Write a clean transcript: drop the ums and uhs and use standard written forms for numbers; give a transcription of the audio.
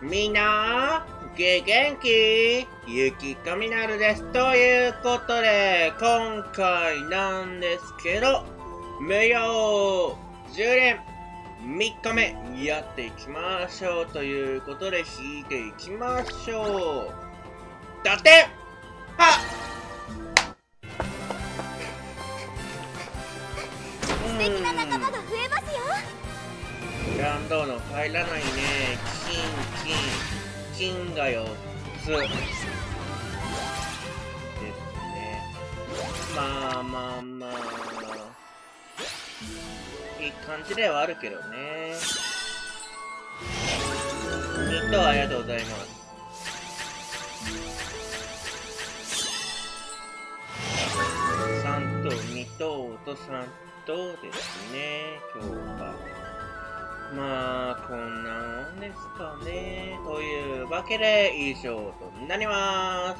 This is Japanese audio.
みんな元気？ゆきかみなるです。ということで、今回なんですけど、無料10連3日目やっていきましょうということで、引いていきましょう。打点は素敵な仲間が増えますよ。ランドの入らないね。金が4つですね。まあいい感じではあるけどね。ニットありがとうございます。3と2と3とですね、今日は。まあこんなもんですかね。というわけで以上となります。